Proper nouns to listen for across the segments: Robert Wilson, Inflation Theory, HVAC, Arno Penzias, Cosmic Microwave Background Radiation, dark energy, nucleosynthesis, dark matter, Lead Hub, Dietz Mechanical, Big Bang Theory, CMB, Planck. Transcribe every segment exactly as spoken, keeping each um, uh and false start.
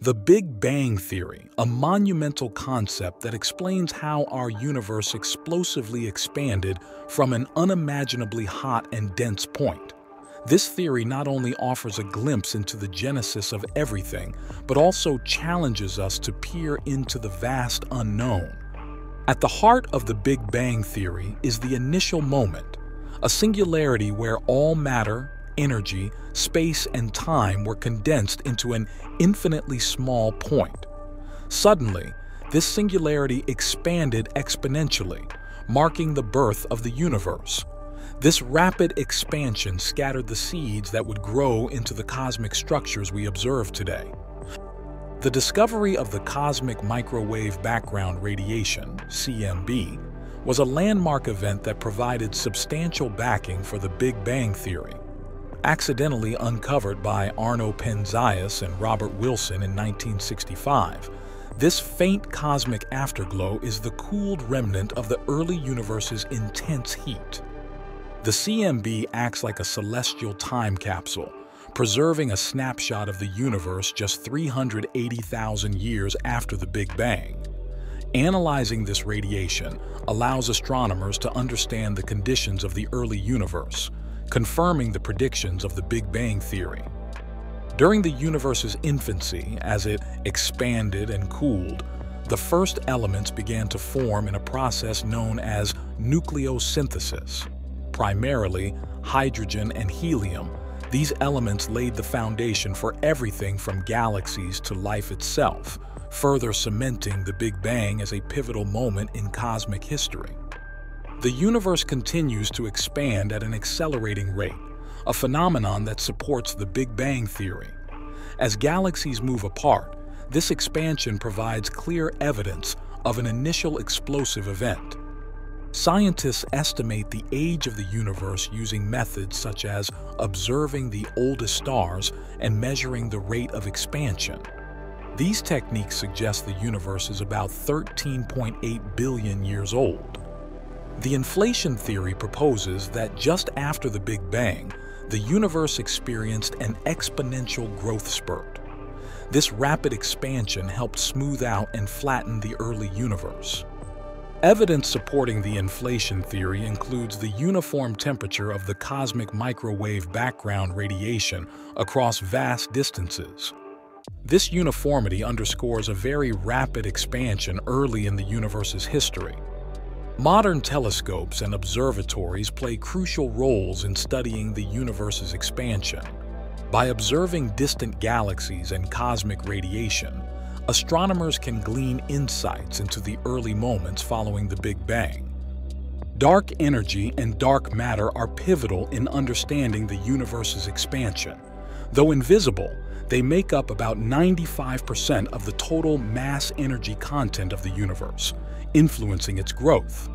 The Big Bang Theory, a monumental concept that explains how our universe explosively expanded from an unimaginably hot and dense point. This theory not only offers a glimpse into the genesis of everything, but also challenges us to peer into the vast unknown. At the heart of the Big Bang Theory is the initial moment, a singularity where all matter, energy, space, and time were condensed into an infinitely small point. Suddenly, this singularity expanded exponentially, marking the birth of the universe. This rapid expansion scattered the seeds that would grow into the cosmic structures we observe today. The discovery of the Cosmic Microwave Background Radiation, C M B, was a landmark event that provided substantial backing for the Big Bang Theory. Accidentally uncovered by Arno Penzias and Robert Wilson in nineteen sixty-five, this faint cosmic afterglow is the cooled remnant of the early universe's intense heat. The C M B acts like a celestial time capsule, preserving a snapshot of the universe just three hundred eighty thousand years after the Big Bang. Analyzing this radiation allows astronomers to understand the conditions of the early universe, confirming the predictions of the Big Bang Theory. During the universe's infancy, as it expanded and cooled, the first elements began to form in a process known as nucleosynthesis. Primarily hydrogen and helium, these elements laid the foundation for everything from galaxies to life itself, further cementing the Big Bang as a pivotal moment in cosmic history. The universe continues to expand at an accelerating rate, a phenomenon that supports the Big Bang Theory. As galaxies move apart, this expansion provides clear evidence of an initial explosive event. Scientists estimate the age of the universe using methods such as observing the oldest stars and measuring the rate of expansion. These techniques suggest the universe is about thirteen point eight billion years old. The inflation theory proposes that just after the Big Bang, the universe experienced an exponential growth spurt. This rapid expansion helped smooth out and flatten the early universe. Evidence supporting the inflation theory includes the uniform temperature of the cosmic microwave background radiation across vast distances. This uniformity underscores a very rapid expansion early in the universe's history. Modern telescopes and observatories play crucial roles in studying the universe's expansion. By observing distant galaxies and cosmic radiation, astronomers can glean insights into the early moments following the Big Bang. Dark energy and dark matter are pivotal in understanding the universe's expansion. Though invisible, they make up about ninety-five percent of the total mass energy content of the universe, influencing its growth.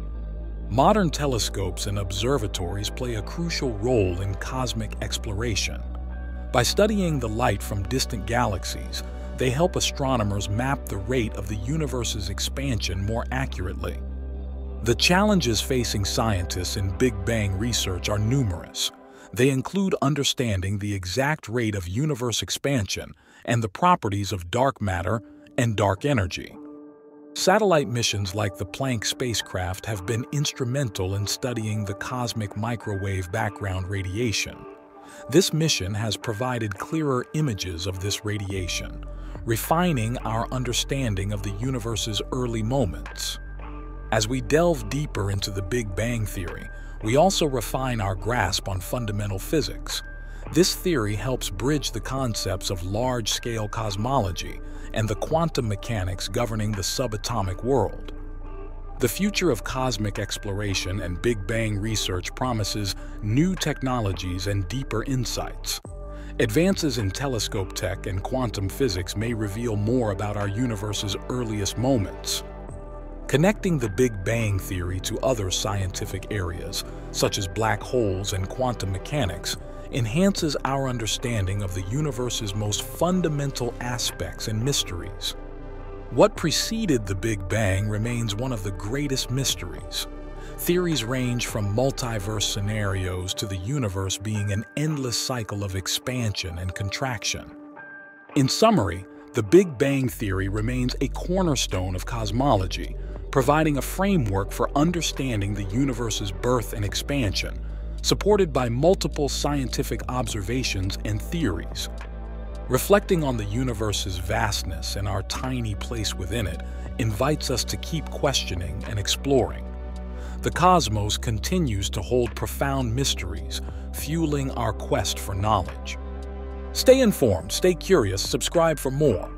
Modern telescopes and observatories play a crucial role in cosmic exploration. By studying the light from distant galaxies, they help astronomers map the rate of the universe's expansion more accurately. The challenges facing scientists in Big Bang research are numerous. They include understanding the exact rate of universe expansion and the properties of dark matter and dark energy. Satellite missions like the Planck spacecraft have been instrumental in studying the cosmic microwave background radiation. This mission has provided clearer images of this radiation, refining our understanding of the universe's early moments. As we delve deeper into the Big Bang Theory, we also refine our grasp on fundamental physics. This theory helps bridge the concepts of large-scale cosmology and the quantum mechanics governing the subatomic world. The future of cosmic exploration and Big Bang research promises new technologies and deeper insights. Advances in telescope tech and quantum physics may reveal more about our universe's earliest moments. Connecting the Big Bang Theory to other scientific areas, such as black holes and quantum mechanics, enhances our understanding of the universe's most fundamental aspects and mysteries. What preceded the Big Bang remains one of the greatest mysteries. Theories range from multiverse scenarios to the universe being an endless cycle of expansion and contraction. In summary, The Big Bang Theory remains a cornerstone of cosmology, providing a framework for understanding the universe's birth and expansion, supported by multiple scientific observations and theories. Reflecting on the universe's vastness and our tiny place within it invites us to keep questioning and exploring. The cosmos continues to hold profound mysteries, fueling our quest for knowledge. Stay informed, stay curious, subscribe for more.